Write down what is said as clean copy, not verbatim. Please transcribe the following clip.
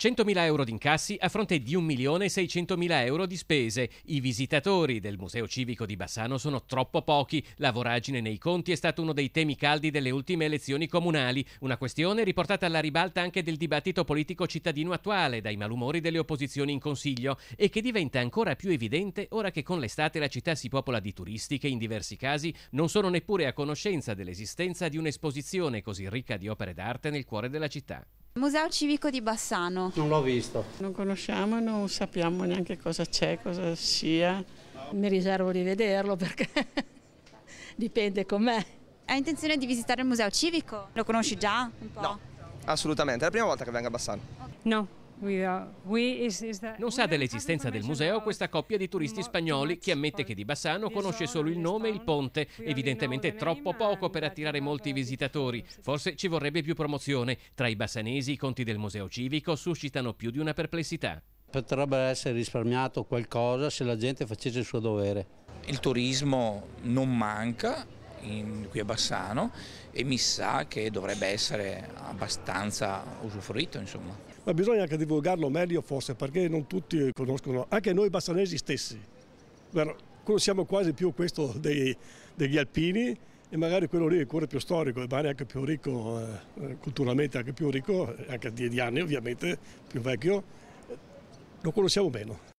100.000 euro di incassi a fronte di 1.600.000 euro di spese. I visitatori del Museo Civico di Bassano sono troppo pochi. La voragine nei conti è stato uno dei temi caldi delle ultime elezioni comunali, una questione riportata alla ribalta anche del dibattito politico cittadino attuale, dai malumori delle opposizioni in Consiglio, e che diventa ancora più evidente ora che con l'estate la città si popola di turisti che in diversi casi non sono neppure a conoscenza dell'esistenza di un'esposizione così ricca di opere d'arte nel cuore della città. Museo Civico di Bassano. Non l'ho visto. Non conosciamo e non sappiamo neanche cosa c'è, cosa sia. Mi riservo di vederlo perché dipende com'è. Hai intenzione di visitare il Museo Civico? Lo conosci già un po'? No, assolutamente. È la prima volta che vengo a Bassano. No. Non sa dell'esistenza del museo questa coppia di turisti spagnoli che ammette che di Bassano conosce solo il nome e il ponte, evidentemente troppo poco per attirare molti visitatori. Forse ci vorrebbe più promozione. Tra i bassanesi i conti del Museo Civico suscitano più di una perplessità. Potrebbe essere risparmiato qualcosa se la gente facesse il suo dovere. Il turismo non manca qui a Bassano e mi sa che dovrebbe essere abbastanza usufruito, insomma. Ma bisogna anche divulgarlo meglio forse, perché non tutti conoscono, anche noi bassanesi stessi. Conosciamo quasi più questo degli alpini e magari quello lì è ancora più storico, magari anche più ricco, culturalmente anche più ricco, anche di anni ovviamente, più vecchio, lo conosciamo meno.